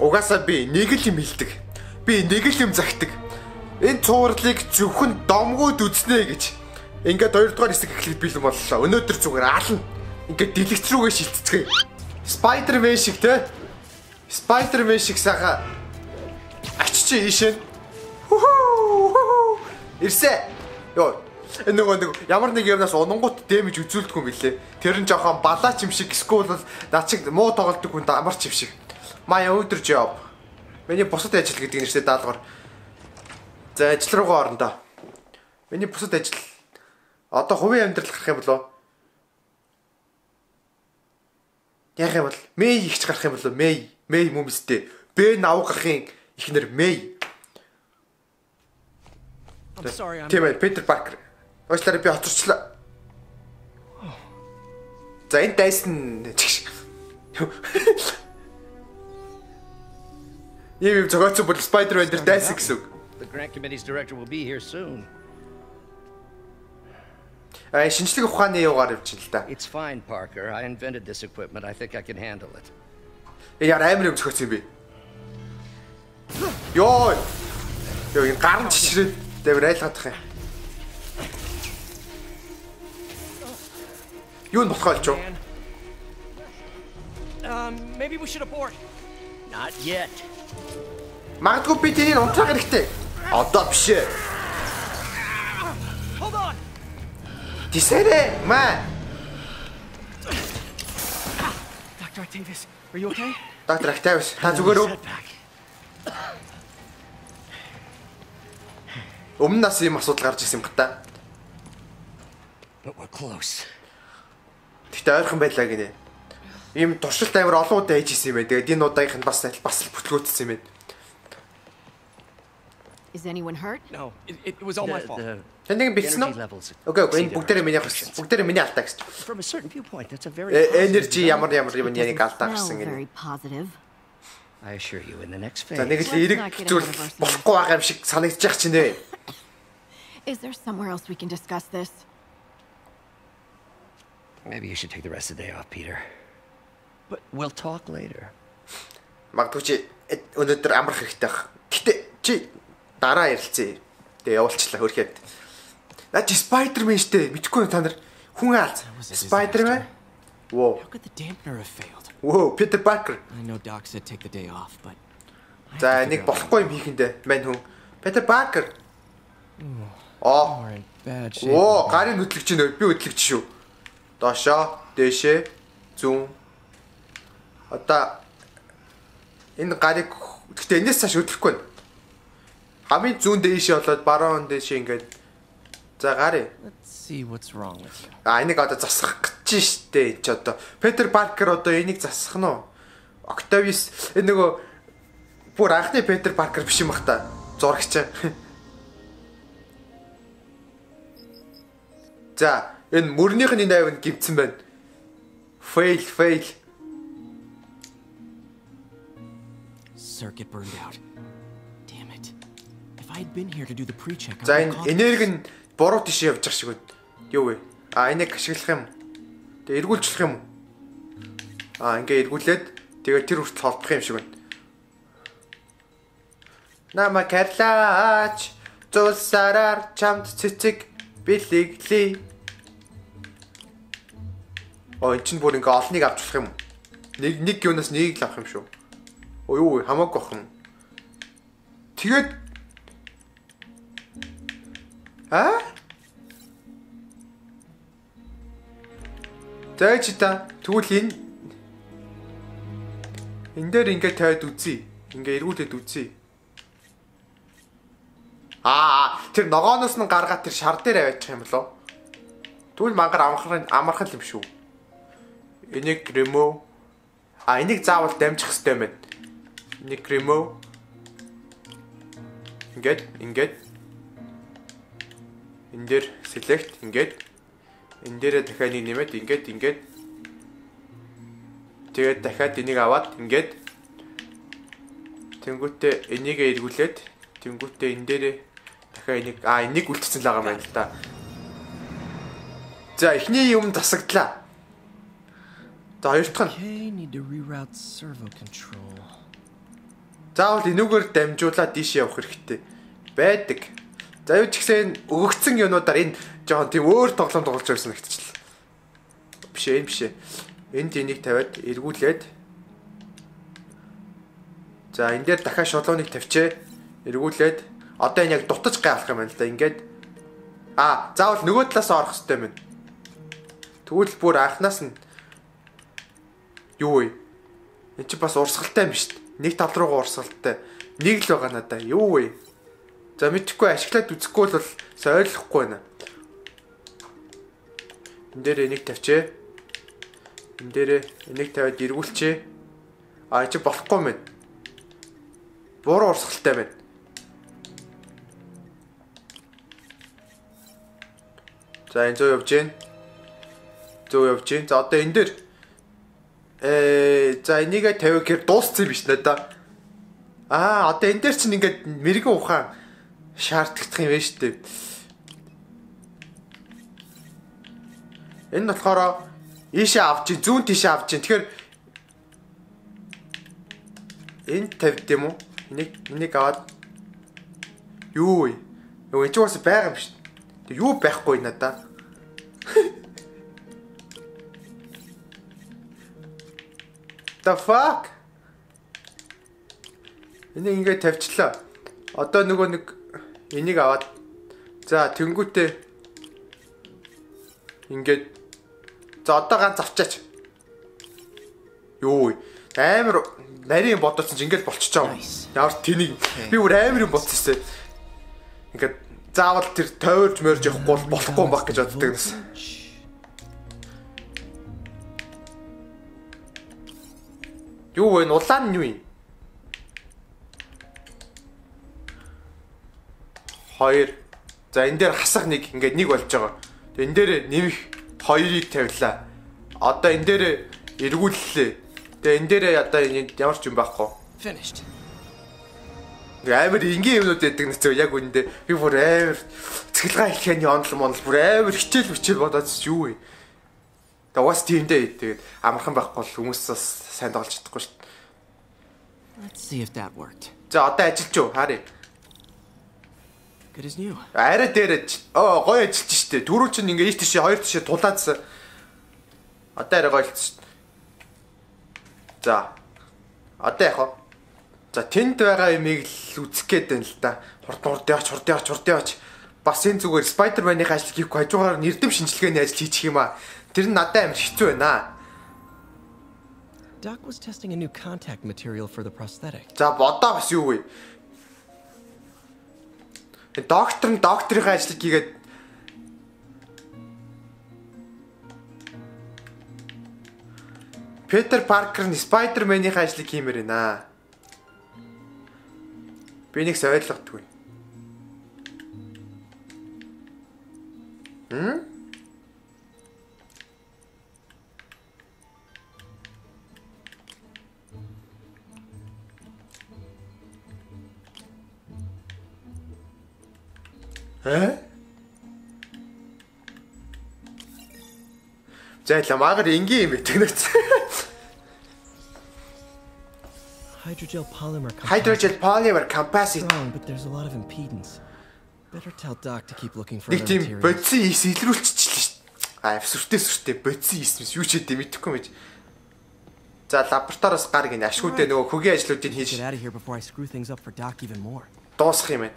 Угаасаа би нэг л юм хэлдэг. Би нэг л юм захидаг. Энэ цувралыг зөвхөн домгууд үзнэ гэж. Ингээд хоёрдугаар хэсэг эхлэх билэн боллоо. Өнөөдөр зүгээр аална. Ингээд дэлгэц рүүгээ шилтцгээе. Spider-Man шиг те. Spider-Man шиг саха. Аччи ийшэн. Ирсэ. Йоо. Нөгөө ямар нэг юмнаас унгууд дэмж үзүүлдэггүй мэлээ. Тэр нь жоохон балаач юм шиг эсвэл над шиг муу тоглолтог хүн амарч юм шиг. Мая өдөр job. Миний бусад ажил гэдэг нэртэй даалгавар. За ажил руугаа орно да. Миний бусад ажил одоо хувийн амьдрал гарах юм болов. Яг юм бол Мэй ихч гарах юм болов. Мэй мөмстэй. Б нав гарахын ихнэр Мэй. Тийм ээ Питер Паркер. Уучлаарай би хоцорчлаа. За энэ дайсан чигш. Ийм зогоцсон бол Spider-Man дээр дайсан гэсэн. The grant committee's director will be here soon. Ай шинжлэх ухааны югаар явж ил да. It's fine Parker. I invented this equipment. I think I can handle it. Яа амар юм зогоц юм би. Йоо. Йоо энэ гарн чичрээд дээр айлгадах юм. Юу нь болохоо олчоо. Maybe we should abort. Not yet. Магадгүй би тэнийг унтраах хэрэгтэй. Одоо биш ээ. Hold on. Дисээрэ, маа. Dr. Octavius, are you okay? Dr. Octavius, та зүгээр үү? Өмнө нас ийм асуудал гарч ирсэн юм гата. But we're close. Тэгтээ ойрхон байлаа гинэ. Ийм туршилт амар олон удаа хийж исэн юм байна. Тэгээд энэ удаагийнх нь бас бүтлгөөцсөн юм байна. Is anyone hurt? No, it was all my fault. Тэнийг битсэн үү? Окей, энэ бүгдээрээ миний хурц. Бүгдээрээ миний алдаа гэсэн. From a certain viewpoint, that's a very energy ямар юм яник алдаа гэсэн гинэ. I assure you in the next phase. Тэнийг ирэг зүйл болохгүй байгаа юм шиг санагдчих чинь дээ. Is there somewhere else we can discuss this? Maybe you should take the rest of the day off, Peter. But we'll talk later. Магадгүй өнөөдөр амрах хэрэгтэй. Гэтэ чи дараа ярилцъя. Тэгээ явуулчлаа хөрхэд. Наа чи Spider-Man штэ. Мэдхгүй та нар хүн алз. Spider-Man? Whoa. How could the dampener have failed? Whoa, Peter Parker. I know Doc said take the day off, but за нэг болохгүй юм хийхэндэ. Мань хүн. Peter Parker. Оо. Оо, гарын хөдлөгч нь би хөдлөгч шүү. Доошо, дэше, зүүн. Одоо энэ гарыг гэхдээ энэс цааш хөдлөхгүй нь. Хамгийн зүүн дэше болоод баруун дэше ингээд. За гарыг. Аа энийг одоо засах гэж штэ. Энд ч одоо Питер Паркер одоо энийг засах нь уу? Octavius энэ нөгөө бүр анхны Питер Паркер биш юм бах та. Зурагч. За энэ мөрнийх нь энэ авин гимцэн байна. Fail. Circuit burned out. Damn it. If I had been here to do the pre-check. За энерги нь буруу тийш явж байгаа шиг байна. Юу вэ? А энийг ашиглах юм. Тэгээ эргүүлжлэх юм. А ингээ эргүүлээд тэгээ тэр үрт холдох юм шиг байна. Намаа карлаач зулсараар чамд цэцэг билэгли. Оо энэ чинь бүр ингээ олныг авчлах юм. Нэг юунаас нэг л авах юм шүү. Оо юу вэ? Хамаагүй ах юм. Тэгээд аа? Тэвч та тэгвэл энэ дээр ингээ тавиад үзье. Ингээ эргүүлээд үзье. Аа, тэр ногооноос нь гаргаад тэр шар дээр аваачих юм болов. Тэгвэл мангар амархан юм шүү. Энийг remove. А энийг заавал дамжих хэрэгтэй юм байна. Энийг remove. Ингээд. Энд дээр select ингээд. Энд дээрээ дахиад нэг нэмээд ингээд. Тэгээд дахиад энийг аваад ингээд. Тэнгүүтээ энийг эргүүлээд тэнгүүтээ энэ дээрээ дахиад энийг үлдсэн л байгаа юм байна л да. За эхний юм засагдлаа. За хоёр дахь нь Заавал энүүгээр дамжуулаад тийш явах хэрэгтэй байдаг. За юу ч гэсэн өгөгдсөн юмудаар энэ жоохон тийм өөр тоглоом тоглож байсан нэгтчихлээ. Биш ээ, биш ээ. Энд энийг тавиад эргүүлээд. За энэ дээр дахиад шолооныг тавьчээ. Эргүүлээд. Одоо энэ яг дутаж гайлах юм байна л да. Ингээд аа, заавал нөгөө талаас орох хэрэгтэй юм. Тэгвэл бүр анхнаас нь юу вэ? Энд чи бас урсгалтай юм шүү дээ. Нэг тал руугаа урсгалтай. Нэг л байгаа надаа. Юу вэ? За мэдхгүй ашиглаад үзэхгүй бол ойлгохгүй байна. Энд дээр энийг тавьчээ. Энд дээр энийг тавиад эргүүлчээ. Аа чи болохгүй мэн. Буруу урсгалтай байна. За энэ зөө явж гин. Зөө явж гин. За одоо энэ дээр за энийгээ тавих гэхээр дууссан биш надаа. Аа, одоо энэ дээр чинь ингээд мэрэгэн ухаан шаарддаг юм байна шүү дээ. Энэ болохоор ийшээ авч зүүн тийшээ авч. Тэгэхээр энэ тавьд юм уу? Энийг аваад юу вэ? Энд ч бас байгаа юм шүү дээ. Юу байхгүй надаа. The fuck? Энийг ингээд тавьчлаа. Одоо нөгөө нэг энийг аваад за тэнгүүтээ ингээд за одоо ганц авчаач. Юу вэ? Амар нарийн бодсон ч ингээд болчихоо. Ямар тэнийг би бүр амар юм бодсон шээ. Ингээд заавал тэр тойрж морж явахгүй болохгүй юм баг гэж боддөг нас. Юу вэ? Улаан нь юу юм? Хоёр. За энэ дээр хасах нэг ингээд нэг болж байгаа. Энд дээр нэмэх хоёрыг тавилаа. Одоо энэ дээр эргүүллээ. Тэгээ энэ дээр одоо ямар ч юм байхгүй. Finished. Амар энгийн юмнууд яддаг нэцээ яг үүндээ би бүр амар цэглэгээ хийхний онл монл бүр амар хичээл хүчээр бодоод юу вэ? Давас тиймдээ тэгээд амархан байхгүй бол хүмүүс бас сайн тоглож чадахгүй шүү дээ. Let's see if that worked. За одоо ажиллаж юу? Харъя. Good as new. Арай дээрэж. Оо гоё ажиллаж шүү дээ. Түрүүл чинь ингээ ийш тийш хоёр тийш тулаадсан. Одоо арай гоё л шүү дээ. За. Одоо яах вэ? За тэнд байгаа юмыг л үзэх гээд байна л да. Хурд яваач. Бас энэ зүгээр Spider-Man-ийн ажил хийхгүй хажуугаар нэрдэм шинжилгээний ажил хийчих юм аа. Тэр надад амар хэцүү байна. Doc was testing a new contact material for the prosthetic. За бодоо бас юу вэ? Доктор нь докторийнхаа ажлыг хийгээд Peter Parker нь Spider-Man-ийнхаа ажлыг хиймээр байна. Би нэг сойлгодгүй. Hydrogel polymer composite. Wrong, but there's a lot of impedance. Better tell Doc to keep looking for other materials. Аа, сүртэй бодсон юм юу ч юм мэдэхгүй мэж. За, лабораториос гар гин ашгуудаа нөгөө хөгийн ажлуудыг хийж дуусгах юм байна.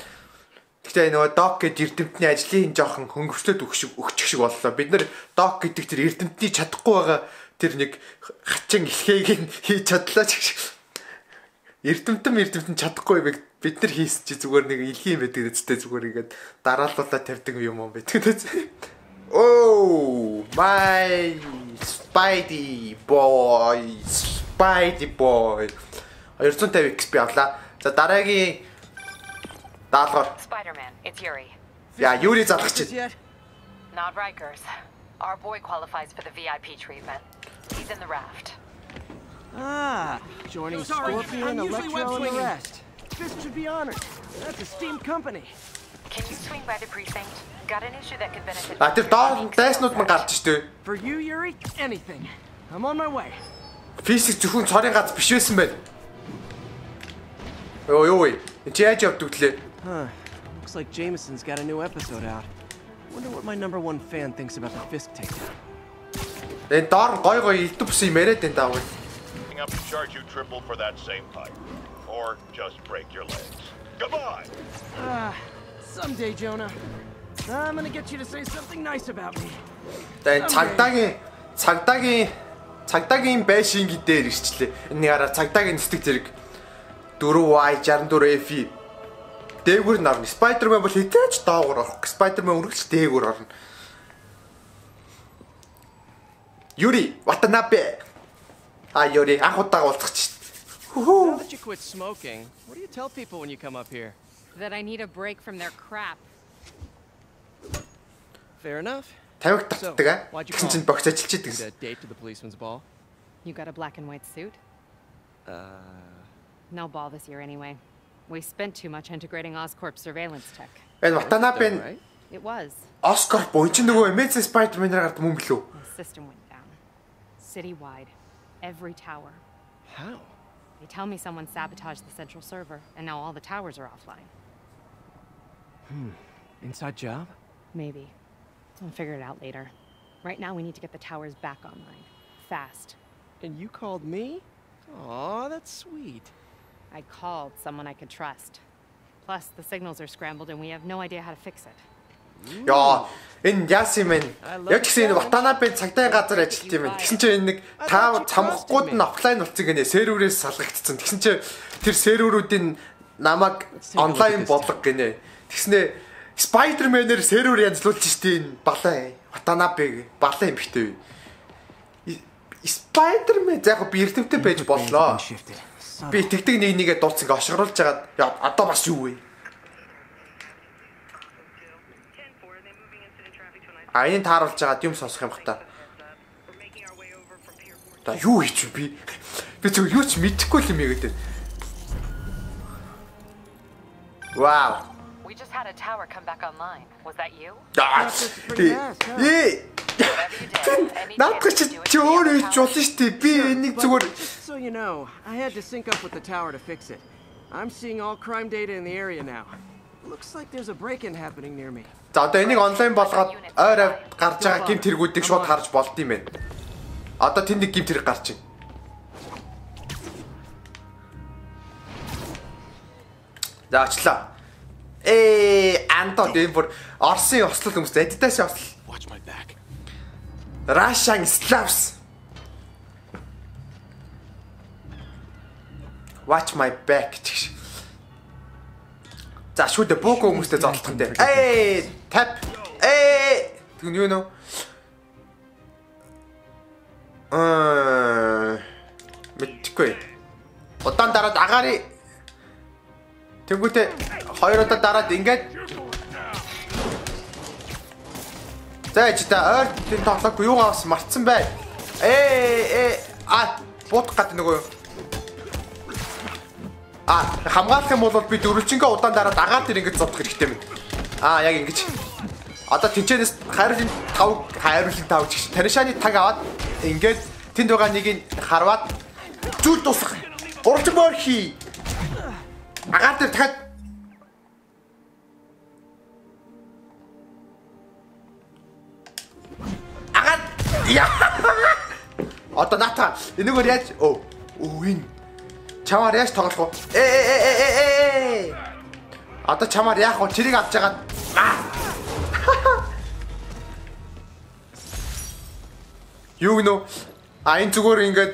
Гэхдээ нөгөө Doc гэдэг эрдэмтний ажлын жоохон хөнгөвчлөд өгчих шиг боллоо. Бид нэр Doc гэдэг тэр эрдэмтний чадахгүй байгаа тэр нэг хачин эхлэгийг нь хийж чадлаа ч. Эрдэмтэн чадахгүй байг бид нар хийсэн чи зүгээр нэг илхий юм байдаг үстэй зүгээр ингээд дараалуулаад тавьдаг юм юм байдаг үст. Oh my Spidey boy. 250 XP авлаа. За дараагийн Spider-Man, it's Yuri. Yeah, Yuri залгчих. Not Rikers. Our boy qualifies for the VIP treatment. He's in the Raft. Ah, joining Scorpion, Electro, and the Raft. Fisk should be honored. That's a steam company. Can you swing by the precinct? Got an issue that could benefit. For you, Yuri, anything. I'm on my way. Fisk зөвхөн цорын гац биш байсан байх. Ой-ой, чаячав тутле. Huh. Looks like Jameson's got a new episode out. Wonder what my #1 fan thinks about the Fisk takedown. Then tar koy tupsi mere tentaw. I'm up to charge you triple for that same pipe. Or just break your legs. Come on. Someday, Jonah. I'm going to get you to say something nice about me. Then цагтаагийн байшингийн дээр ирчлээ. Энийгээрээ цагтаагийн нэстэг зэрэг 4Y64FE дээгүүр нарна. Spider-Man бол хитэж доогуур орох. Spider-Man үргэлж дээгүүр орно. Yuri, Watanabe. Yuri, анх удаа уулзчихсан. Now that you quit smoking, what do you tell people when you come up here? That I need a break from their crap. Fair enough. Тавиг татдаг. Тэгсэн чинь богц ажилчид гэсэн. You got a black and white suit? No ball this year anyway. We spent too much integrating Oscorp surveillance tech. It was. Oscorp бочин нөгөө эмэс Spider-Man-аар гард мөн билүү? System went down. City-wide. Every tower. How? They tell me someone sabotaged the central server and now all the towers are offline. Inside job? Maybe. We'll figure it out later. Right now we need to get the towers back online. Fast. And you called me? Aw, that's sweet. I called someone I could trust. Plus, the signals are scrambled and we have no idea how to fix it. Яа, энэ Jameson. Яг чинь Watanabe цагтаа газар ажилт юм. Тэгсэн чинь энэ нэг тав цамхгууд нь офлайн болцсон гэнэ. Серверээс салгагдсан. Тэгсэн чинь тэр серверүүдийн намайг онлайн бодлого гэнэ. Тэгснээ Spider-Man-ээр сервер янзлуулж штий энэ балаа. Watanabe балаа юм битээ. Spider-Man яг би эрдэмтэд байж боллоо. Би тэгтэг нэг нэгэ дууц ингээ ошгоруулж хагаад яа одоо бас юу вэ? Аян тааруулж хагаад юм сонсох юм хта. Та юу хийчих би? Би зөв юу ч мэдэхгүй юм яагаад. Вау. We just had a tower come back online. Was that you? Just so you know, I had to sync up with the tower to fix it. I'm seeing all crime data in the area now. Looks like there's a break-in happening near me. Одоо энийг онлайн болгоод ойр гарч байгаа гэмт хэрэгүүдийг шууд харж болд юм байна. Одоо тэнд нэг гэмт хэрэг гарч байна. За ачлаа. Антон Денвер Орсын ослол хүмүүс Adidas-ийн ослол Russian Slavs Watch my back. За шүүдэ бог хүмүүстэй зодтолдох юм дээ. Tap. Тэгвэл юу нөө? Мэдгүй. Удаан дараад агаарий. Тэнгүүтээ хоёр удаа дараад ингээд заа чи та ойр тоглохгүй юугаа бас марцсан бай. Бутх гад нөгөө. Хамгаалах юм бол би дөрвөлжингээ удаан дараад агаар дээр ингээд зодох хэрэгтэй юм. Яг ингэж. Одоо тэнчэнэс хайрлын тав гэж танишааны таг аваад ингээд тэнд байгаа нэгийг харваад зүйл дуусах. Урж мөр хий. Агаар дээр дахиад агаар яа. Одоо ната энэгээр яаж энэ чамаар яаж тоглох вэ? Одоо чамаар яах вэ? Тэрийг авч жагаад юу гинөө энэ зүгээр ингээд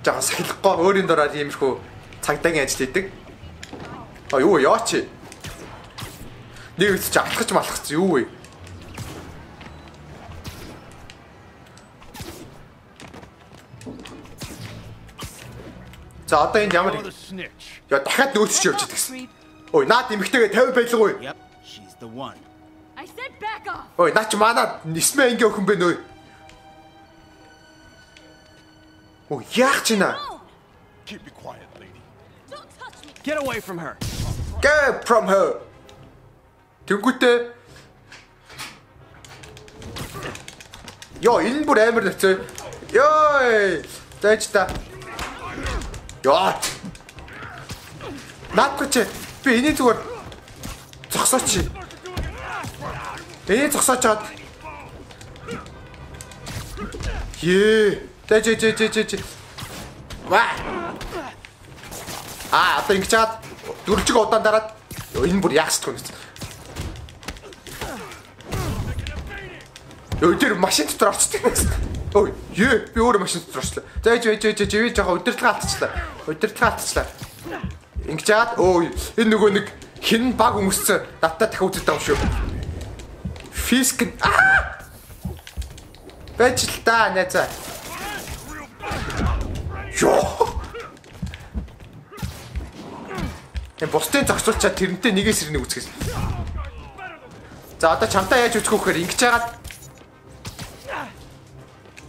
Жаахан сахилахгүй өөрийн дураар иймэрхүү цагдаагийн ажил хийдэг. Юу яач вэ? Нэг үсч алхаж малхац юу вэ? За одоо энэ ямар. Дахиад нөөцч явж идэгсэн. Ой, наад эмэгтэйгээ 50 байлгүй. Yep, she's the one. I said back off. Ой, наа чи манаа нисмэ ингээ өхөн бэ нөө. Оо, яах чи наа? Keep it quiet, lady. Don't touch me. Get away from her. Get from her. Тэнгүүтээ. Йоо, энэ бүр амар нацаа. Йой. Тэч та. Йоо. Натгоч би энийг зүгээр зогсооч. Энийг зогсоочаад. Ее. Тэ. Ваа. Аа, одоо ингэж чад дүржиг удаан дараад энэ бүр яах шиг байна. Өдөр машин дотор орчихсон. Ой, би өөр машин дотор орчлаа. Зайж жоохон удирдлага алдчихлаа. Ингэж чад энэ нөгөө нэг хин баг өмссөн давтаа дахиад үзэж байгаа юм шүү. Фиск аа! Бэж л та найзаа. Йоо! Бусдын зогсуулчаад тэрнтэй нэгээс ирнэ үзэхээс. За одоо чамтай яаж үзэх вэ гэхээр ингэж яагаад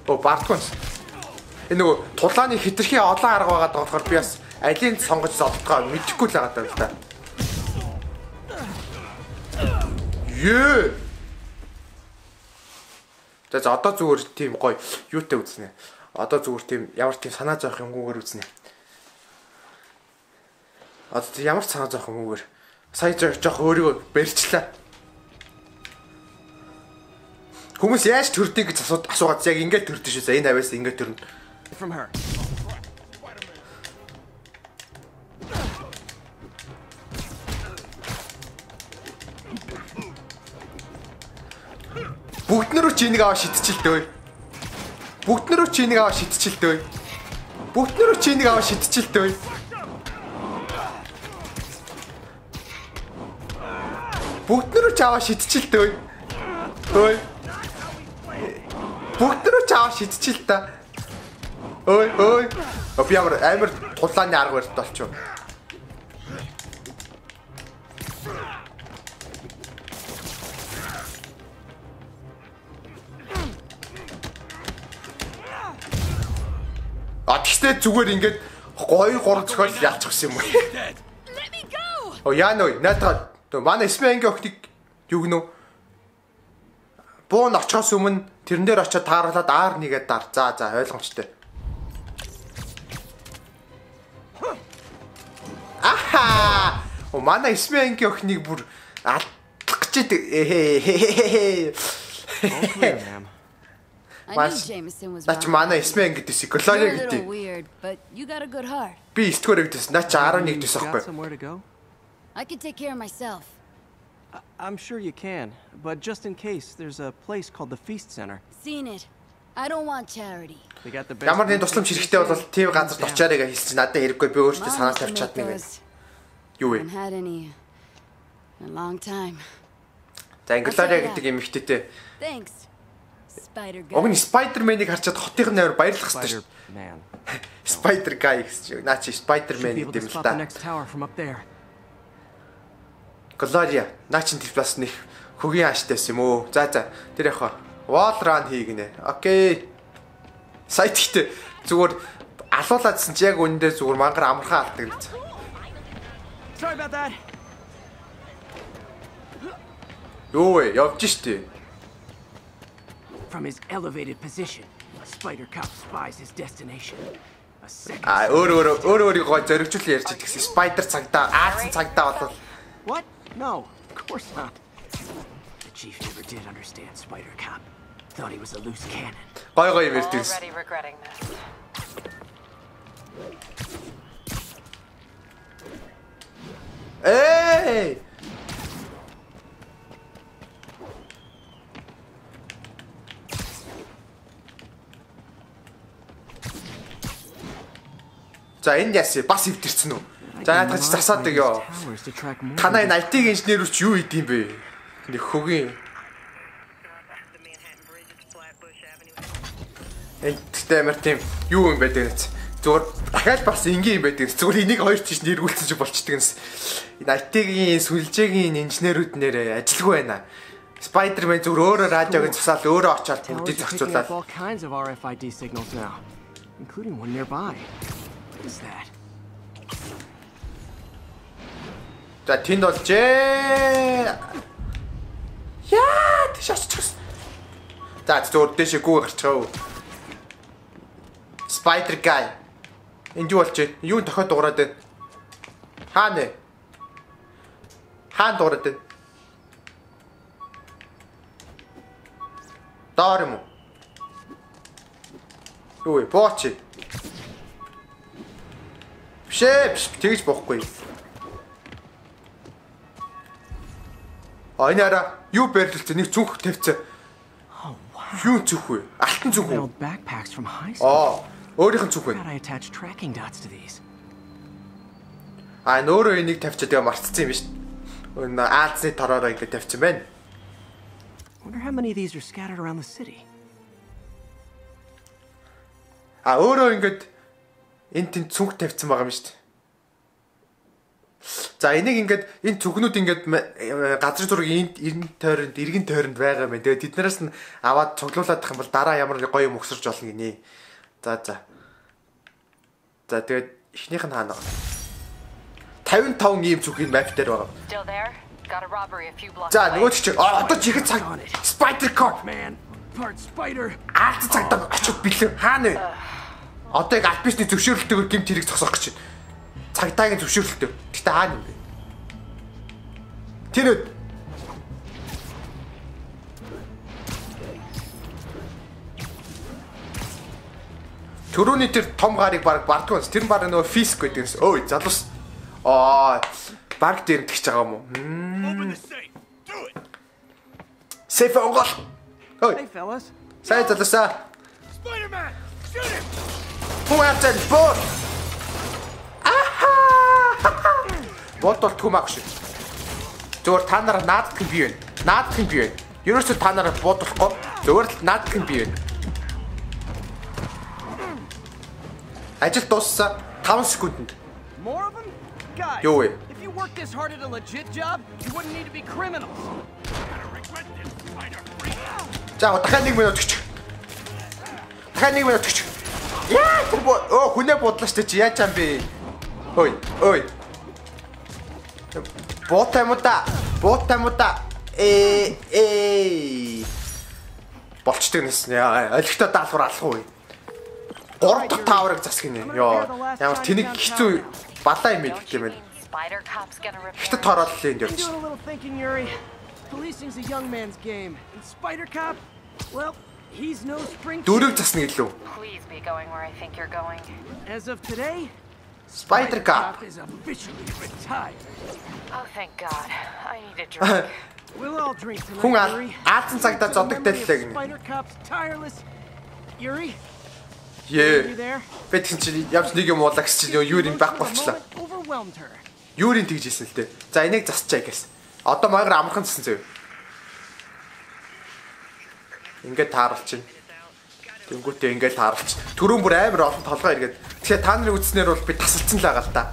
бартхонс. Энэ нөгөө тулааны хитрхийн олон арга байгаа болохоор би бас алийг сонгож зодтгоо мэдэхгүй л байгаа даа. Ее. За одоо зүгээр тийм гоё юутай үзнэ. Одоо зүгээр тийм ямар тийм санаа зовх юмгүйгээр үзнэ. Одоо ямар ч санаа зовх юм үгээр сая жоох өөрийгөө барьчлаа. Хүмүүс яаж төрдгийг гэж асуугаад яг ингээд төрдөө шүү. За энэ аваас ингээд төрнө. Бүгд нөрөө чи энийг аваа шидчихэлтэй. Бүгд нөрөө чааваа шидчихэлтэй. Ой. Би ямар амар тулааны арга барилт болчих. Тэгтээ зүгээр ингээд гоё гурван цохол ялчихсан юм уу? Яа нөө наатаа манай Спэнг өгтик юу гэнэ? Буунд очихоос өмнө тэрэн дээр очиад тааруулаад R1-ээр дар. За ойлгомжтой. Аха! Манай Спэнг өгтник бүр алдах гэж ээ. I knew Jameson was right. Манай Jameson гэдэг си колони гэдэг. Би итгүүр гэдээс наача 11 дэс ахгүй. I can take care of myself. I'm sure you can, but just in case, there's a place called the Feast Center. Seen it. I don't want charity. They got the best. Ямар нэг тусламж хэрэгтэй бол тийм газарт очиарыг хэлсэн. Надад хэрэггүй би өөртөө санаа тавьж чадна гэж. Юу вэ? A long time. Танглаарэ гэдэг юм ихтэй. Thanks. Огны Spider-Man-ыг харчаад хотын нэр баярлах хэрэгтэй шүү. Spider-Guy гэж. Наач Spider-Man гэдэг юм л та. Глория, наач энэ плас нэг хөгийн аштайсэн юм уу? За. Тэр яхаа. Wall run хийгнэ. Окей. Сайт ихтэй. Зүгээр алуулаадсэн чи яг үн дээр зүгээр мангар амархан алддаг л. Юу вэ? Явж штий. From his elevated position, Spider-Cop spies his destination. А өөр гоо зөргжүүл ярьж байгаа гэсэн Spider цагдаа, Ааз цагдаа болов. What? No, of course not. The chief never did understand Spider-Cop. Thought he was a loose cannon. Гой мэрдээс. Эй! За энэ яс бас өвдөрцөн үү. За яатагач засаадаг ёо. Танай IT инженер үуч юу хийдэм бэ? Нэг хөгийн. Эндтэй мэр тийм юу юм байдаг нэц. Зүгээр дахиад бас ингийн юм байдаг. Зүгээр энийг хоёр тийш нэргүүлсэн чи болчдөг нэс. IT-ийн сүлжээгийн инженерүүд нэрээ ажилгүй байна. Spider-Man зүгээр өөрөө радиог засаал өөрөө очоод бүгдийг зохицуулаад. All kinds of RFID signals now, including one nearby. What is that? За тэнд болжээ. Яа, тийш очиж. За зүгээр дэшээ гүйж гарчгаа. Spider guy. Энд юу болжээ? Юу дохой дуурайд байна? Хаана? Хаан дуурайд байна? Доор юм уу? Юу вэ? Бооч. Бишээ, тэгж боохгүй. А энэ ара юу бэрлэлцээ нэг зүнх тавьцаа. Юу зүнх вэ? Алтан зүнх үү? Аа, өөрийнх нь зүнх байна. А нөрөө энийг тавьчаа тэгээ марцсан юм биш. Энэ Аазны тороор ингэ тавьсан байна. Wonder how many of these are scattered around the city. А өөрөө ингэж энэ тэнд цүнх тавьсан байгаа юм шүү дээ. За энийг ингэж энэ цүнхнүүд ингэж газрын зургийн энд тойронд, эргэн тойронд байгаа юм. Тэгээ тэднээс нь аваад цуглуулдаг юм бол дараа ямар гоё юм өгсөрж болно гинэ. За за. За тэгээд эхнийх нь хаана вэ? 55 ийм цүнхийн map дээр байгаа. Got a robbery a few blocks away. Spider cop man. Part spider. Алт цагтаа очиж билээ. Хаана вэ? Одоо яг альбисны зөвшөөрлөлтөөр гэмт хэрэг зогсоох гэж байна. Цагтаагийн зөвшөөрлөлтөөр. Гэтэ хаана юм бэ? Тэр үед. Төрөний тэр том гарыг баг бардгүй. Тэр баг нөгөө Fisk гэдэгс. Ой, залуус. Аа. Баг дээр тэгж байгаа юм уу? Сейф онгол. Ой. Сайн залуусаа. Spider-Man. Shoot him. Хуацад бот. Аха. Бот болтгүй маагш. Зүгээр та нараа наадах бий вэ? Наадах бий вэ? Ерөөсөө та нараа буудлахгүй. Зүгээр л наадах бий вэ? Ажил дууссан 5 секундэд. Юу вэ? If you worked this hard at a legit job, you wouldn't need to be criminals. За дахиад нэг минут өгч. Дахиад нэг минут өгч. Яа, оо хүнээ бодлоо штэ чи яаж юм бэ? Ой, ой. Бота мута. Болчтой нэсний. Олигтой даалгавар алах уу? 3 дахь тааврыг засгинэ. Йоо, ямар тэнэг хэцүү балаа юм гэдэг юм бэ? Spider cops gonna report. You're doing a little thinking, Yuri. Policing's a young man's game. And Spider Cop, well, he's no spring. Please be going where I think you're going. As of today, Spider Cop is officially retired. Oh, thank God. I need a drink. We'll all drink tonight, Yuri. Spider Cop's tireless. Yuri? Yeah. Бэтэнчний явж нэг юм улагсч нь Юрийн баг болчлаа. Юрийн тэгжсэн л дээ. За энийг засчаа гэсэн. Одоо маягаар амархан зассан зөө. Ингээд тааралчин. Тэнгүүтээ ингээд тааралч. Төрөө бүр амар олон толгоо эргээд. Тэгэхээр та нарын үзснээр бол би тасалцсан л байгаа л да.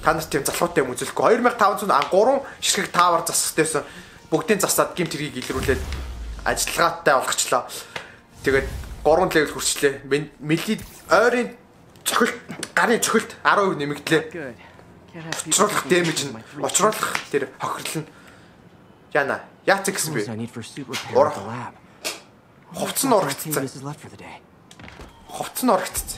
Та нарт тийм залхуутай юм үзүүлэхгүй. 2500 3 ширхэг таавар засахтайсэн. Бүгдийн засаад гэмт хэргийг илрүүлээд ажиллагаатай болгочлоо. Тэгээд 3 левел хүрчлээ. Мили ойрын цохилт, гарын цохилт 10% нэмэгдлээ. Очруулах дэмэж нь очруулах тэр хохирлын яана яац гэсэн бэ? Хувцс нь урагдсан.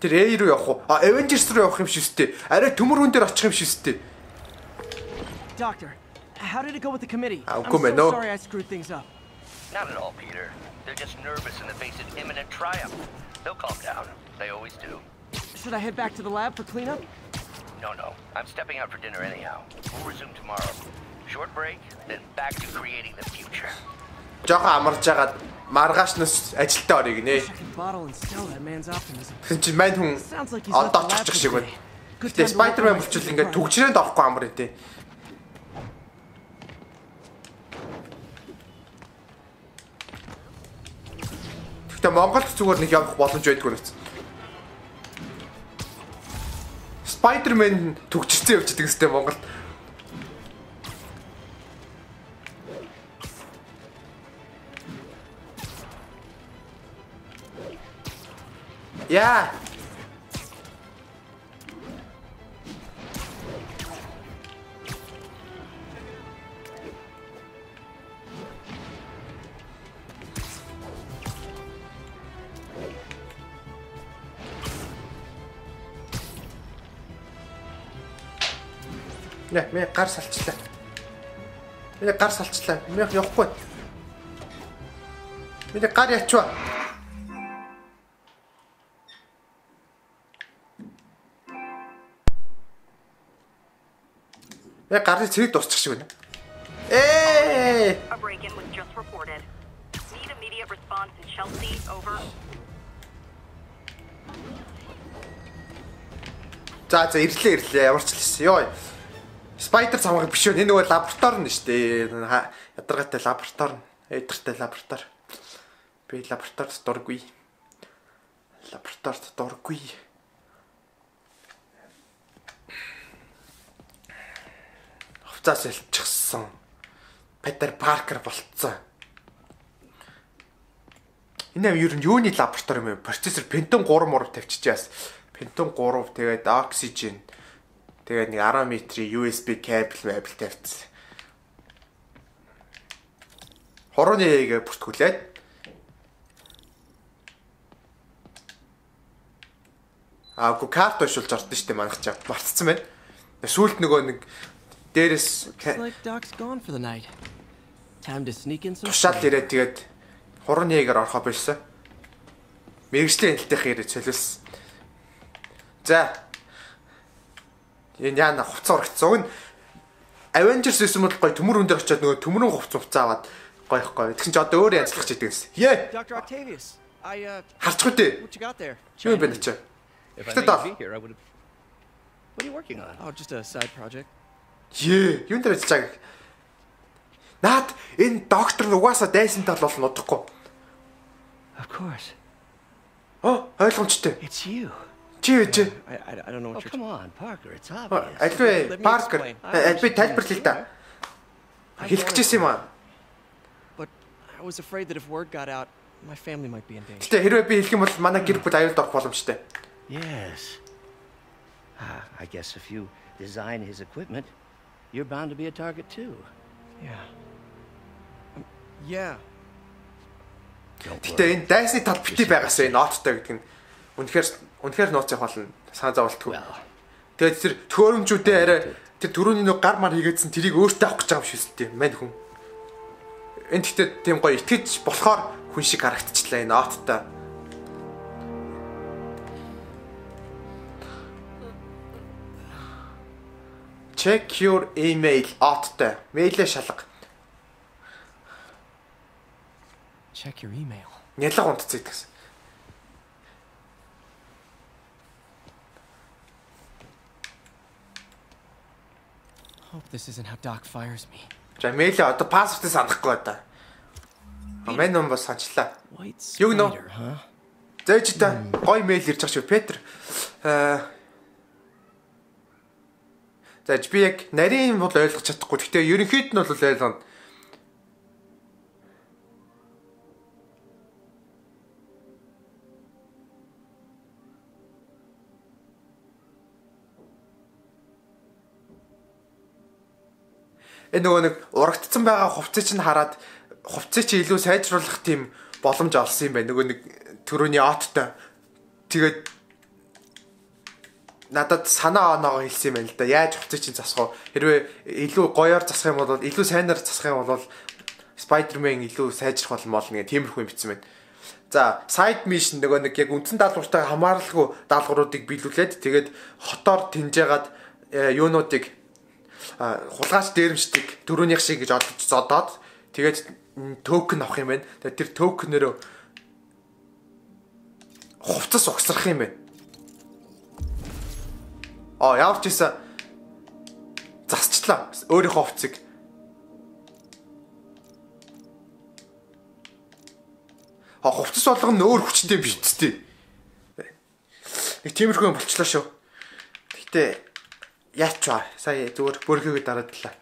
Тэр A руу явах уу? А Avengers руу явах юм шивстэй. Арай төмөр хүн дээр очих юм шивстэй. Doctor, how did it go with the committee? I'm so sorry I screwed things up. Not at all, Peter. They're just nervous in the face of imminent triumph. They'll calm down. They always do. Should I head back to the lab for cleanup? No. I'm stepping out for dinner anyhow. We'll resume tomorrow. Short break, then back to creating the future. Жохоо амарч яагаад маргаашнаас ажилдаа орё гинэ. Хинч мань хүн одоо ч их шиг байна. Гэтэ Spider-Man болчихвол ингээд төгжрээд орохгүй амар ээ. Гэтэ Монголд зүгээр нэг явах боломж байдгүй нэ. Spider-Man төгчөрсөн явчихдаг хэвчтэй Монголд. Яа. Нэ, миний гар салчлаа. Миний гар салчлаа. Миний явахгүй. Миний гар ячваа. Миний гарын цэрэг дуусчих шиг байна. Ээ! За, ирлээ. Ямар ч хэлсэн. Йоо. Spider замаг биш үү? Энэ нөгөө лаборатори нь шүү дээ. Ядаргатай лаборатори. Эдгэртэй лаборатори. Би лабораторид дургүй. Лабораторид дургүй. Хувцас илчихсэн. Peter Parker болцсон. Энэ юу юуны лаборатори юм бэ? Процессор Pentium 3 муур тавьчихжээс. Pentium 3 тэгээд oxygen Тэгээ нэг 10 метрийн USB кабель мабель тавьчихсан. Хорооны яг бүртгүүлээд Аку карт ошулж орсон шүү дээ манайх чад. Марцсан байна. Сүүлд нөгөө нэг дээрээс тушаал ирээд тэгээд хорооны ягаар орхоо байсан. Мэргэжлийн хэлтэх ярэ цөлөлсөн. За Энэ яна хувц урагцсан нь Avengers гэсэн мэт гой төмөр өндөр очиад нөгөө төмөрөн хувцаа аваад гойхгүй. Тэгсэн чи одоо өөр янзлах гэж идэвсэн. Ее. Dr. Octavius. Харцгүй дээ. Юу байна чи? What are you working on? Oh, just a side project. Ее. Юу нэрэж чаг. Наад энэ доктор угаасаа дайсан тал болно удахгүй. Of course. Оо, ойлгомжтой. It's you. I don't know what you're talking about. Come on, Parker, it's obvious. Actually, Parker, I'll be telling you. But I was afraid that if word got out, my family might be in danger. Yes. I guess if you design his equipment, you're bound to be a target too. Yeah. Yeah. Don't worry. Үнэхээр нууцтай болно. Санаа зовлтгүй. Тэгээд тэр төөрөмжүүдээ арай тэр төрөний нэг гар мар хийгээдсэн тэрийг өөртөө авах гэж байгаа юм шиг үстэй. Мань хүн. Энд гэхдээ тийм гоё итгэж болохоор хүн шиг харагдчихлаа энэ нооттой. Check your email нооттой. Мэйлээ шалга. Check your email. Ялаг унтцээ гэсэн. Hope this isn't how Doc fires me. Jamil, I the password is unlocked. My number was unlocked. You know, that's it. I mailed it to Peter. That's big. Nothing was left to do. But you're hit not to let on. Энэ нөгөө нэг урагдсан байгаа хувцсыг чинь хараад хувцсыг чинь илүү сайжруулах тийм боломж олсон юм байна. Нөгөө нэг төрөний оттой. Тэгээд надад санаа оноогоо хэлсэн юм байна л да. Яаж хувцсыг чинь засах вэ? Хэрвээ илүү гоёор засах юм бол илүү сайнаар засах юм бол Spider-Man илүү сайжрах болно гэх тиймэрхүү юм бичсэн байна. За, side mission нөгөө нэг яг үндсэн даалгавартай хамааралгүй даалгавруудыг биелүүлээд тэгээд хотоор тэнжээгээд юунуудыг хулгайч дээрэмшдэг дөрөвнийх шиг гэж олж зодоод тэгээд токен авах юм байна. Тэгээд тэр токенээр хувцас угсрах юм байна. А явж ийсэн засчлаа өөрийнхөө хувцсыг. А хувцас болгоно нь өөр хүчтэй биш үстэй. Нэг тиймэрхүү болчлаа шүү. Гэтэ яачаа сая зүгээр бүрхүүгээ дараадлаа.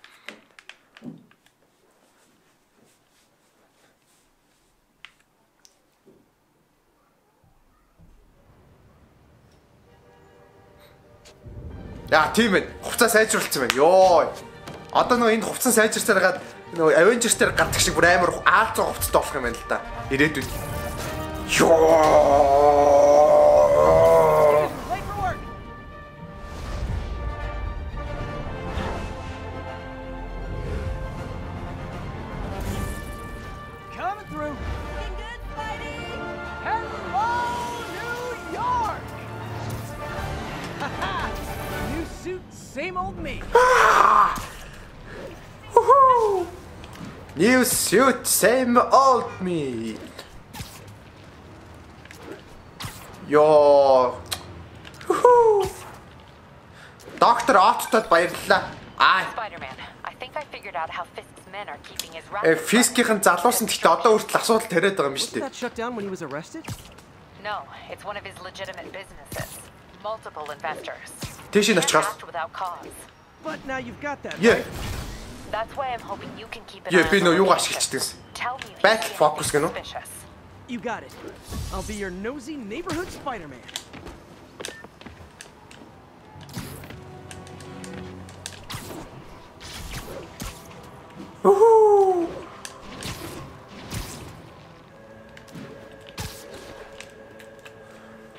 Яа тийм ээ хувцас сайжруулсан байна. Ёо. Одоо нөгөө энд хувцас сайжирсараад нөгөө Avengers дээр гардаг шиг бүр амар аалзуу хувцастай болох юм байна л да. Ирээдүйд. Ёо. Coming through. Looking good, Spidey. Hello, New York. New suit, same old me. New suit, same old me. Yo. Dr. Octavius, баярлалаа. Spider-Man, I think I figured out how Fisk's men are keeping his raft. Fiskийн залуусан гэхдээ одоо өөртөө асуудал тариад байгаа юм шүү дээ. No, it's one of his legitimate businesses. Multiple investors. Тийш нөчгөөс. But now you've got that. Yeah. That's why I'm hoping you can keep it. Yeah, би нөө юу ашиглчихдээ. Back focus гэнэ үү? You got it. I'll be your nosy neighborhood Spider-Man. Woohoo!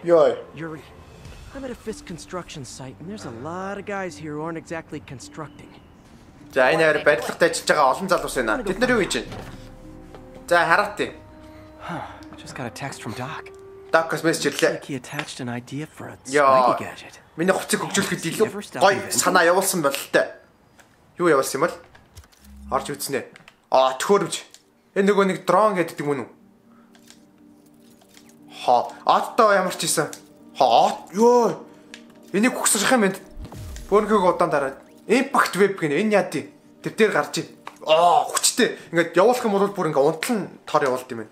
Yo. Yuri, I'm at a Fisk construction site, and there's a lot of guys here who aren't exactly constructing. За энэ аваар барилгад ажиллаж байгаа олон залуус байна. Тэд нар юу хийж байна? За хараатий. Just got a text from Doc. Doc message. He attached an idea for a spidey gadget. Миний хувцсыг хөгжүүлэхэд илүү гоё санаа явуулсан бололтой. Юу явуулсан юм бол? Орж үзнэ. Аа төхөөрөмж. Энэ нөгөө нэг дрон гэдэг юм уу? Хаа, одоо ямар ч ийсэн. Хаа, ёо. Энийг хөксөх юм энд. Бөөнхөг удаан дараа. Impact Web гэнэ энэ яа тий. Тэр дээр гарч ийн. Аа хүчтэй. Ингээд явуулах юм бол бүр ингээд унтлан тор явуулд юм байна.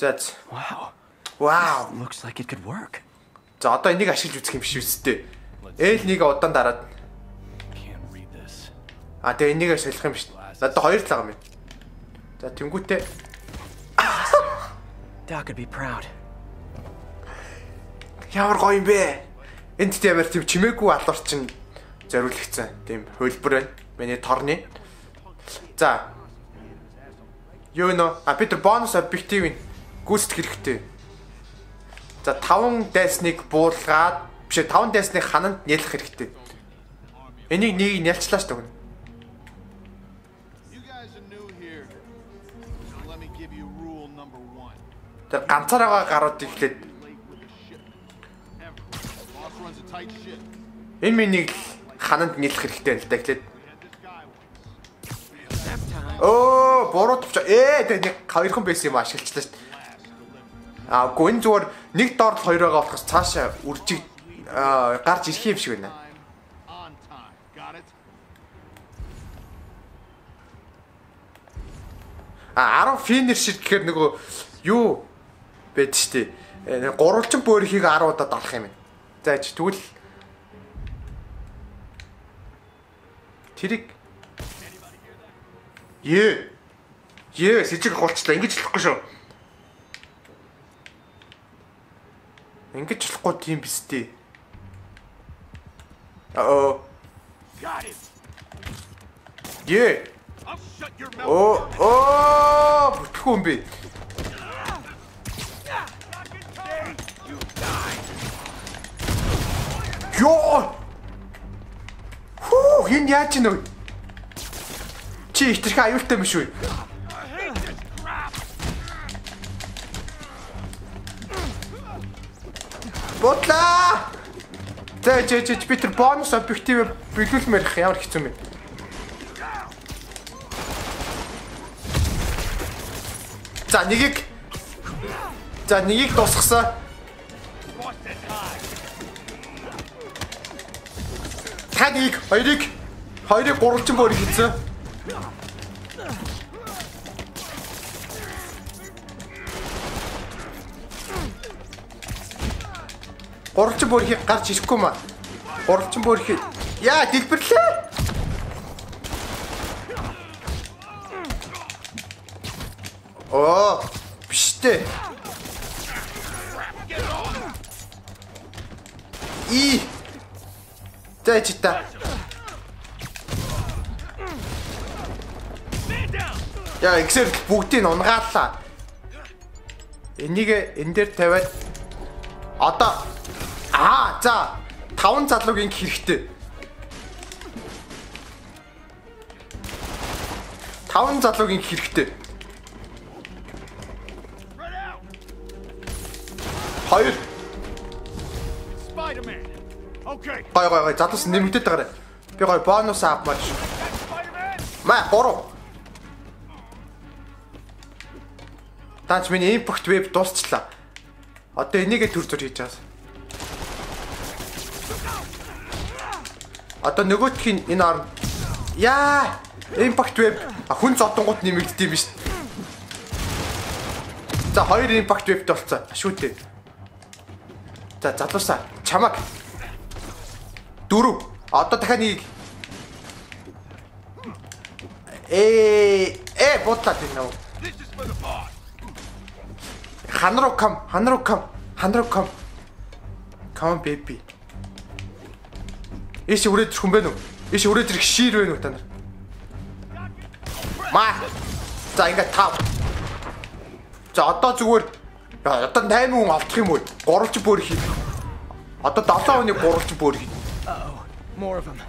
That's wow. Wow. Looks like it could work. За одоо энийг ашиглаж үзэх юм биш үстэй. L1-ийг удаан дараад. А тэгээ энийг ашиглах юм биш. За одоо хоёр талаа юм. За тэнгүүтээ. Doc would be proud. Ямар гоё юм бэ? Энд тиймэр тийм чимээгүй алуур чинь зориулгцсан тийм хөлбөр байна. Миний торны. За. Юу нэ? А Питер бонус объектив нь гүйцэтгэх хэрэгтэй. За 5 дайсныг буулгаад биш 5 дайсны хананд нийлэх хэрэгтэй. Энийг нэг ялчлаа шүү дээ. Тэр ганцаараа гарууд иглээд энэ минийг хананд нийлэх хэрэгтэй л да гэхлээр. Оо, буруу төвч. Тэгээ нэг хоёрхан байсан юм ашиглачлаа шүү. Аа, гүн зүгээр нэг доор л хоёроо болохоос цаашаа үржиг гарч ирэх юм шиг байна. Аа, 10 финишер гэхээр нөгөө юу байд штий. Гурвалжин бөөрхийг 10 удаа дарах юм байна. За чи тэгвэл тэрийг Ее сэжиг хуулчлаа. Ингэж болохгүй шүү. Ингэж болохгүй тийм биз дээ. Аа. Ее. Оо, бүтггүй юм би. Йоо! Хүү, хин яач нэ? Чи хитрхээ аюултай биш үү? Бодлаа! Тэ би тэр бонус объектив биелүүлмээр их ямар хэцүү юм бэ? За нэгийг тусгасан. Тадик, хоёрыг гурвалжин бөөр хийцэн. Гурвчин бүрхий гарч ирэхгүй маа. Гурвчин бүрхий. Яа, дэлбэрлээ. Оо, биштэй. И. Тэжита. Яа, эксэр бүгдийг унгааллаа. Энийг энэ дээр тавиад одоо аа за 5 залуугийн хэрэгтэй. 5 залуугийн хэрэгтэй. Хоёр. Spider-Man. Okay. Гай залуус нэмэгдээд байгаа. Би гой бонус авмаар шүү. Маа гурав. Таач миний Impact Web дуусчлаа. Одоо энийгээ төр зөр хийж чаас. Одоо нөгөөдхийн энэ арм. Яа! Impact Web хүн зодонгууд нэмэгддэв юм биш. За хоёр Impact Web болсон. Ашгүй дээ. За залуусаа чамаг. Дөрөв. Одоо дахиад нэг. Бодлаад байна уу? Hanro, come! Hanro, come! Hanro, come! Come on, baby. Is you ready to come? Is you ready to see you in the Ma! Take a tap! I thought you would. I thought I knew after him would. Borrow to put him. I thought I saw you borrow to put him. Oh, more of them.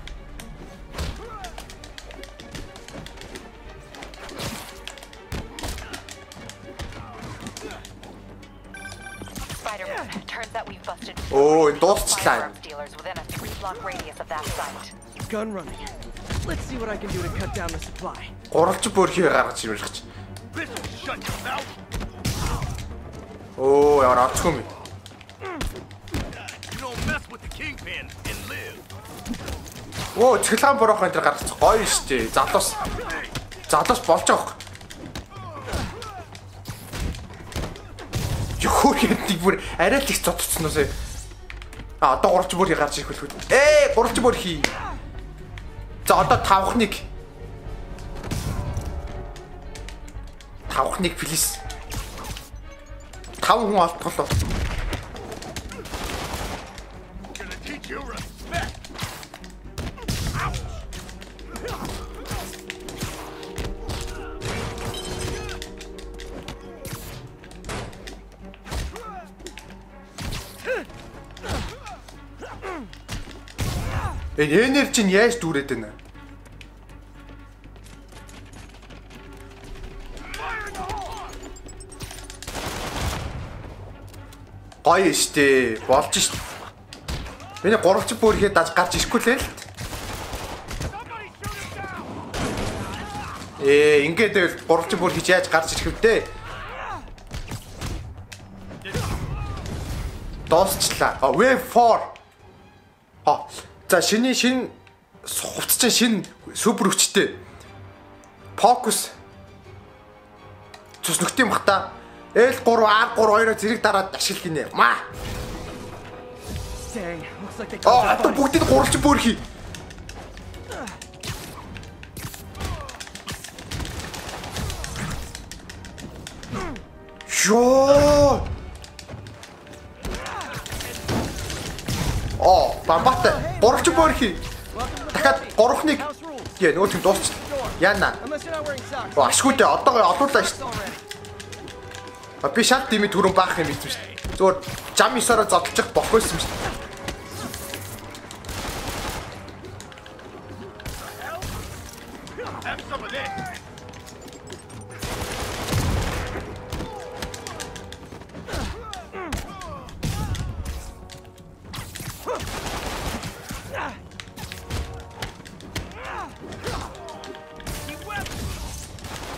Oh, it does stand. Gun running. Let's see what I can do to cut down the supply. Oh, you're not to me. You don't mess with the kingpin and live. Oh, it's a lot of fun. It's Тэгвэр арай л их цоццноос ээ. А одоо гурвч бүрийг гарч ирэх хөлхөд. Гурвч бүр хий. За одоо тавхныг. Тавхныг плиз. Тав хүн олдголоо. Энээр чинь яаж дүүрээд байна? Гоё штэ, болж штэ. Миний гурвч бүрхээ даж гарч ирэхгүй лээ л. Ингээд гурвч бүрхээ яаж гарч ирэх вэ? Дуусчлаа. Wave 4. А За шинэ хувцчин шинэ супер хүчтэй. Фокус. Цус нүхтэй мах та. L3 R3 2-оо зэрэг дараад ашиглах гинэ. Маа. Аа, та бүгдийг гурвч бүрхий. Жоо. Оо, бамбат. Гурвч бүрхий. Дахиад гурвхныг. Яа, нөгөө тийм дуусч. Яана. Оо, ашгүй дээ. Одоо олуулаа шүү. А би шат дими түрэн баах юм бийсэн шүү. Зүгээр зам ёсороо зодчих бохгүйсэн шүү.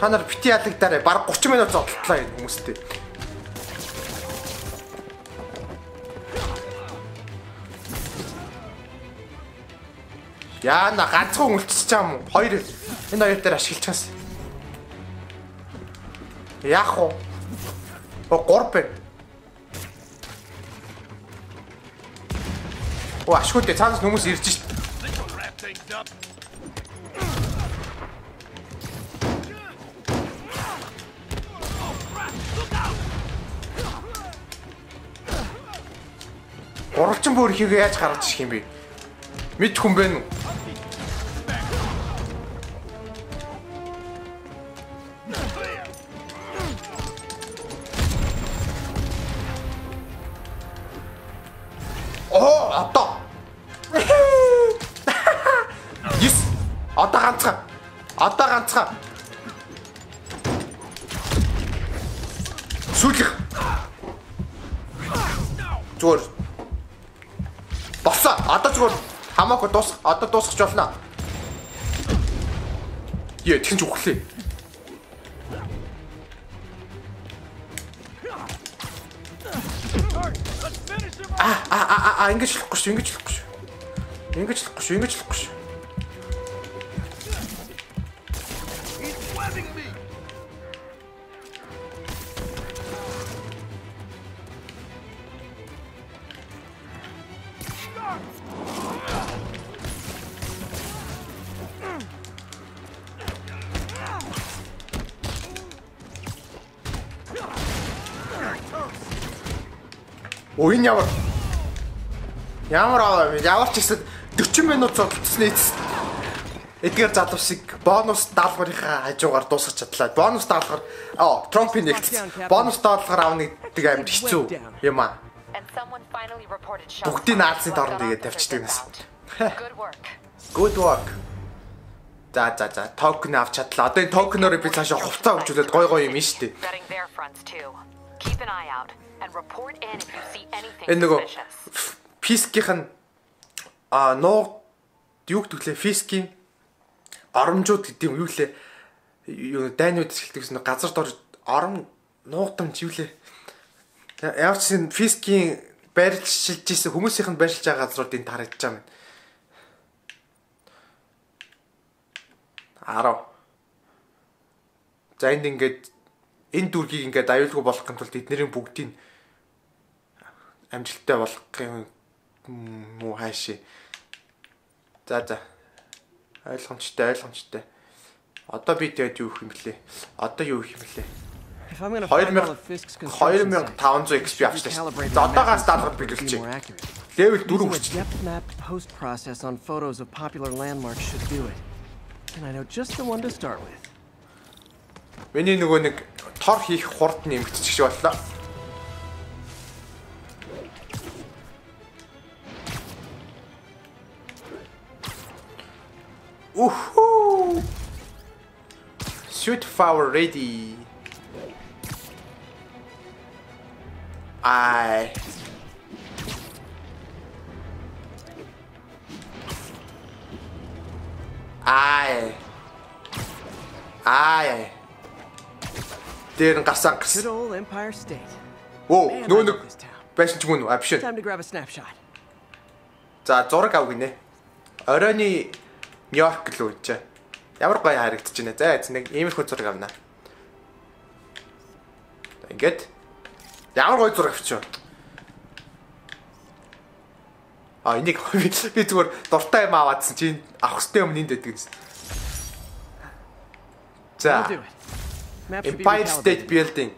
Та нар бити ялагдаарай. Бараг 30 минут зодтолоо энэ хүмүүстэй. Яа на ганцхан үлдчихэж байгаа юм. Хоёр энэ хоёр дээр ашиглаж чаас. Яах вэ? Огорпэ. Оо ашгүйтэй цаанаас хүмүүс ирж шít. Гурвалжин бүр ихийг яаж гаргаж ирэх юм бэ? Мэд хүн байна уу? Болно. Яа тэгж үхлээ. Ингэж болохгүй шүү, ингэж болохгүй шүү. Уин ямар ямар ч гэсэн 40 минут зодтолцсон эцэст эдгээр залуу шиг бонус даалгаврынхаа хажуугаар дуусгах чадлаа. Бонус даалгавар Трампын нэгт бонус даалгавар авна гэдэг амар хэцүү юм аа. Бүгдийн наалсын дорн тэгээд тавьчихдаг нас. Good work. За токен авч чадлаа. Одоо энэ токеноор би цаашаа хувцас хөвжүүлээд гой юм шүү дээ. Keep an eye out. And report in if you see anything suspicious. Fisk-ийн ноо юу гэдгэлээ Fisk-ийн оромжууд гэдэг юм юу лээ? Юу дайнууд ашигладаг гэсэн газар дор ором нуугдамж юу лээ? Ямар ч юм Fisk-ийн байршилж ийсэн хүмүүсийнх нь байршилж байгаа газруудын тарагдж байгаа юм. 10. За энд ингээд энэ дүргийг ингээд аюулгүй болгохын тулд эднэрийн бүгдийг амжилттай болгохын муу хааши. За ойлгомжтой. Одоо би тэгээд юу их юм блэ? 2500 XP авчихлаа. За одоогаас даалгавар биелүүлчих. Level 4 хүрчлээ. Post process on photos of popular landmarks should do it. And I know just the one to start with. Миний нөгөө нэг тор хийх хурд нэмэгдчих шиг боллоо. Ухуу! Shoot fire ready. There good old Empire State. Whoa, no no. Best one option. Time to grab a snapshot. За зураг авъя нэ. Оройны Нью-Йорк л үүч. Ямар гоё харагдаж байна. За эцэг иймэрхүү зураг авна. Ингээд ямар гоё зураг авчих. Энийг би зүгээр дуртай юм аваадсан чинь авах хэрэгтэй юм нэнд байдаг гэсэн. За Empire State Building.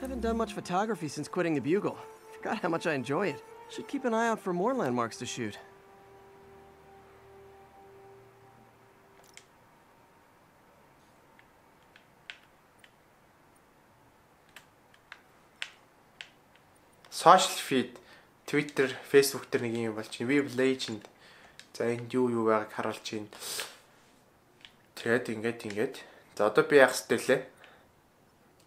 Haven't done much photography since quitting the Bugle. Forgot how much I enjoy it. Should keep an eye out for more landmarks to shoot. Social feed, Twitter, Facebook төр нэг юм болж байна. Web legend. За энд юу байгааг харуулж байна. Тэгээд ингээд за одоо би яах стэлээ.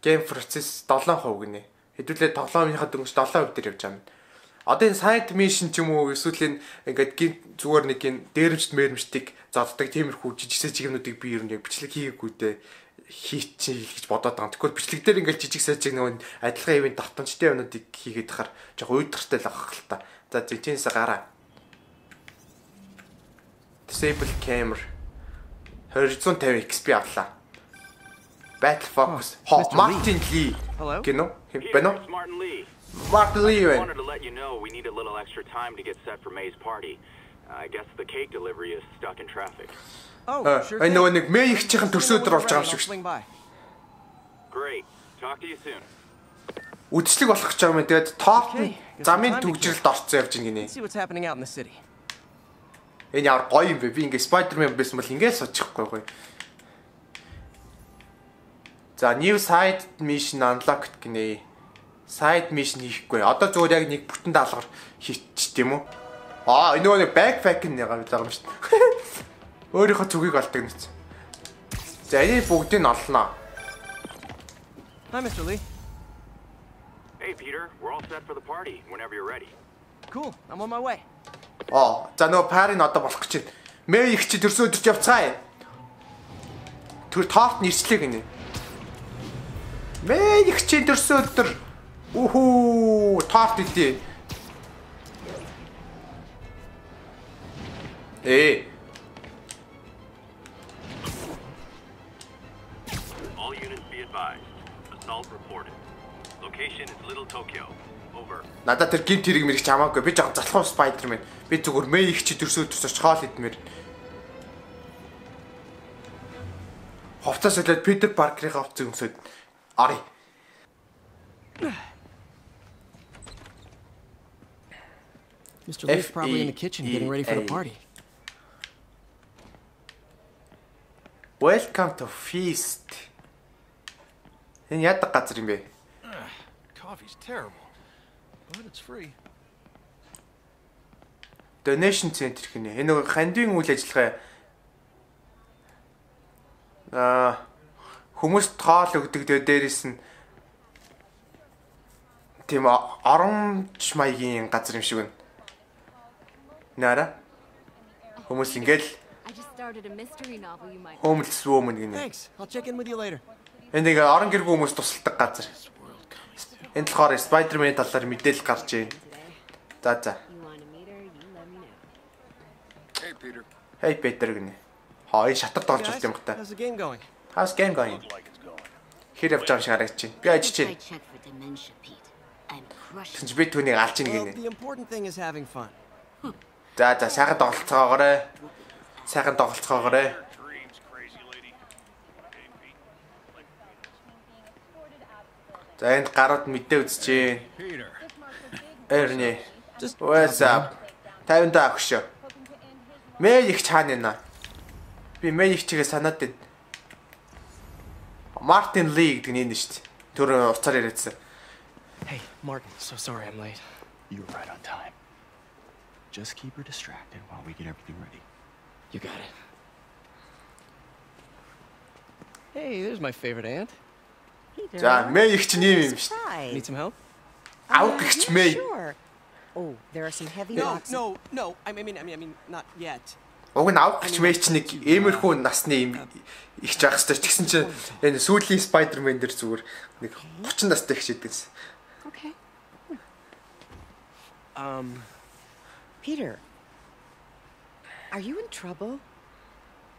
Game process 7% гинэ. Хэдүүлээ тоглоомынхаа дөнгөж 7% дээр явж байгаа юм. Одоо энэ science mission ч юм уу эсвэл ингээд зүгээр нэг юм дээрэмжт мэрэмжтийг заддаг тиймэрхүү жижиг сэжигнүүдийг би ер нь яг бичлэг хийгээгүй дээ хийчих гэж бодоод байгаа. Тэгвэл бичлэг дээр ингээд жижиг сэжиг нэг адилхан хэвийн давтамжтай юмнуудыг хийгээд тахаар жоохон уйдгартай л авах л та. За зэнтээс гараа. Disable camera. 250 XP авлаа. Battle Focus. Martin Li. Hello? Genau. Benno? Martin Li. Martin Li. I wanted to let you know we need a little extra time to get set for May's party. I guess the cake delivery is stuck in traffic. Oh, sure. I know нэг May ихчийн төрсөдөр олж байгаа юм шиг. Great. Talk to you soon. Үдшилэг болох гэж байгаа юм. Тэгээд топ замын төгжрэлд орцсон явж гинэ. Энэ ямар гоё юм бэ? Би ингээ Spider-Man байсан бол ингээ сочихгүй гоё. За new side mission unlocked гинэ. Side mission хийхгүй. Одоо зүгээр яг нэг бүтэн даалгавар хийчих тийм үү? Аа нөгөө нэг backpack нэг байгаа юм шүү дээ. Өөрийнхөө зүгийг олдог нь. За энэ бүгдийг нь олноо. Hi Mr. Lee. Hey Peter, we're all set for the party whenever you're ready. Cool, I'm on my way. Аа за нөгөө пари нь одоо болох гэж байна. Мэй ихч төрсөн өдөрт явцгаая. Тэр тоорт нэрчлээ гинэ. Мэй их чинь төрсөн өдөр үхүү таарт идэ. All units be advised. Assault reported. Location is Little Tokyo. Over. Надад тэр гинт хэрэг мэрэгч хамаагүй. Би жоохон залхуу Spider-Man. Би зүгээр мэй их чинь төрсөн өдөрт хоол идмээр. Ховцоо солиод Peter Parker-ийн ховцоо өмсөд. Ari. Mr. Lee's probably in the kitchen getting ready for the party. Welcome to Feast. And you had the guts in me. Coffee's terrible, but it's free. Donation center. Энэ нэг хандвийн үйл ажиллагаа. Хүмүүс тоол өгдөг дээрээс нь тийм оромж маягийн газар юм шиг байна. Нара хүмүүс ингээл homeless woman гинэ. Энд нэг орон гэргүй хүмүүс тусалдаг газар. Энд болохоор Spider-Man талаар мэдээлэл гарчээ. За за. Hey Peter гинэ. Хаяа шатарт орж ирсэн юм хтаа. How's game going? Here I've jumped out at you. Be I check for dementia, Pete. I'm crushed. The important thing is having fun. За сайхан тоглолцоогоорой. Сайхан тоглолцоогоорой. За энд гарууд мэдээ үзчихэ. Эрни. What's up? Тавин даа хөшөө. Мэй их чаана наа. Би мэй их чигээ санаад байд. Martin Li гэдэг нэрний шүү дээ. Тэр уцаар яриадсан. Hey Martin, so sorry I'm late. You were right on time. Just keep her distracted while we get everything ready. You got it. Hey, there's my favorite aunt. За, мэй их чинь юм юм шүү дээ. Need some help? Аух их мэй. Oh, there are some heavy rocks. No, I mean not yet. Уг нь авах гэж мэй ч нэг иймэрхүү насны их жаах хэвээр тэгсэн чинь энэ сүүлийн Spider-Man дээр зүгээр нэг 30 настай их шийдгээс. Okay. Peter. Are you in trouble?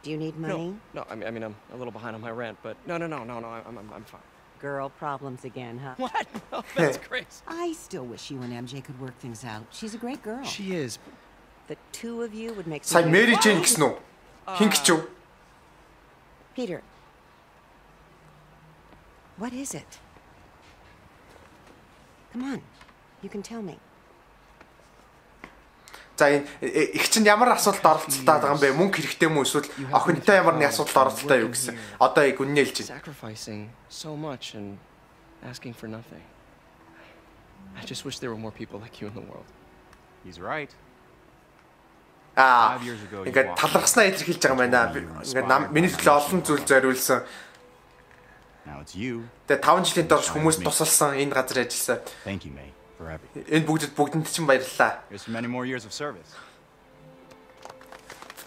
Do you need money? No, I mean I'm a little behind on my rent, but no, I'm fine. Girl problems again, huh? What? Oh, that's crazy. I still wish you and MJ could work things out. She's a great girl. She is. The two of you would make some no. Peter. What is it? Come on. You can tell me. За их чинь ямар асуулт оролцолтой байгаа юм бэ? Мөнгө хэрэгтэй мүү эсвэл охинтой ямар нэг асуулт оролцолтой юу гэсэн. Одоо яг үнэн хэлж байна. Sacrificing so much and asking for nothing. I just wish there were more people like you in the world. He's right. Аа ингээд талархснаа илэрхийлж байгаа юм байна. Ингээд миний төлөө олон зүйл зориулсан. Тэгээ 5 жилийн доош хүмүүст тусалсан энэ газар ажилласан. forever. Бүгд чинь баярлалаа. There's many more years of service.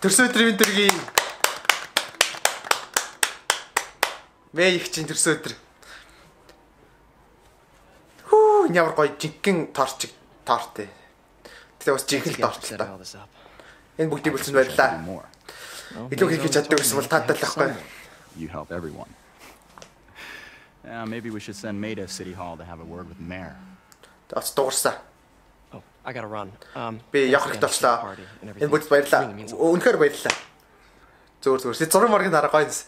Төрсөн өдрийн төргий. Мэй их чинь төрсөн өдөр. Хүү, ямар гоё жинхэнэ торчиг торт. Тэгтээ бас жинхэнэ торт л та. Энэ бүгдийг бүлсэн баярлалаа. Илүү хийх гэж чаддаг бол таатай л байхгүй. You help everyone. Maybe we should send May to City Hall to have a word with Mayor. That's Dorsa. Oh, I gotta run. Be yachrig Dorsa. In which way that? Unker way that? Zor. Sit zor morgen dara guys.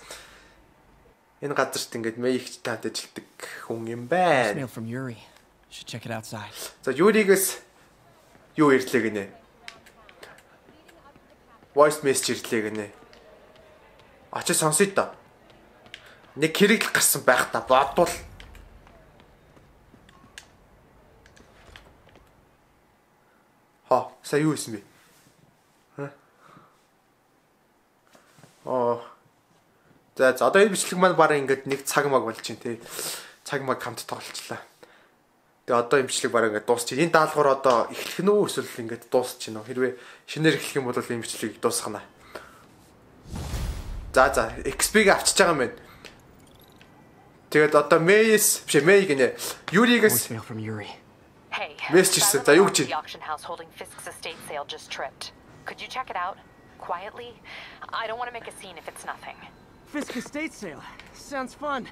In gaders tinget May ich tatet chiltig hungim bad. Mail from Yuri. Should check it outside. So Yuri guys, Yuri ligene. Voice message ligene. Ачаа сонсит та. Нэг хэрэглэх гарсан байх та бодвол Ха, сая юу юм бэ? Оо. За, одоо энэ бичлэг маань баран ингээд нэг цаг маг болж байна тий. Цаг маг хамт тоглолцлаа. Тэгээ одоо энэ бичлэг баран ингээд дуусчих. Энэ даалгавар одоо эхлэх нь үү эсвэл ингээд дуусчих нь үү? Хэрвээ шинээр эхлэх юм бол энэ бичлэгийг дуусгана. За за, XP-г авчиж байгаа юм байна. Тэгээд одоо Мэйс, биш Мэй гинэ. Юригс. Hey. Мэйсчсэн. За юу гэж чинь? Fisk's estate sale just tripped. Could you check it out quietly? I don't want to make a scene if it's nothing. Fisk's estate sale. Sounds fun.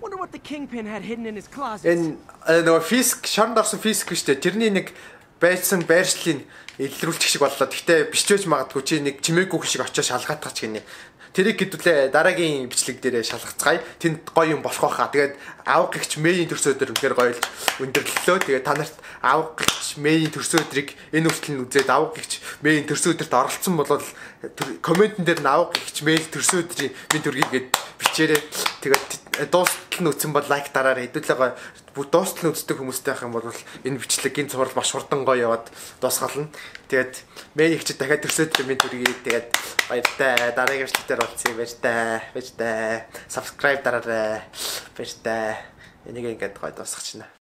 Wonder what the kingpin had hidden in his closet. Энэ нөгөө Fisk, шарндарсан Fisk гэжтэй. Тэрний нэг байсан байршлын илрүүлчих шиг боллоо. Гэхдээ бичвэж магадгүй чи нэг чимээгүй хүн шиг очиж шалгаатгач гинэ. Тэрийг хэдүүлээ дараагийн бичлэг дээрээ шалгацгаая. Тэнд гоё юм болох байхаа. Тэгээд авах гихч Мэйийн төрсөн өдөр үнэхээр гоёл өндөрлөлөө. Тэгээд та нарт авах гихч Мэйийн төрсөн өдрийг энэ үртэл нь үзээд авах гихч Мэйийн төрсөн өдөрт оролцсон болол комментэн дээр нь авах гихч Мэйийн төрсөн өдрийн минь төргийг гээд бичээрэй. Тэгээд дуустал нь үтсэн бол лайк дараарай. Хэдүүлээ гоё дуустал нь үздэг хүмүүстэй байх юм бол энэ бичлэгийн цуврал маш хурдан гоё яваад дуусгална. Тэгээд Мэй ихч дахиад төрсөн өдрийн минь төргийг тэгээд баяртай дараагийн бичлэгтэр Subscribe, subscribe, subscribe.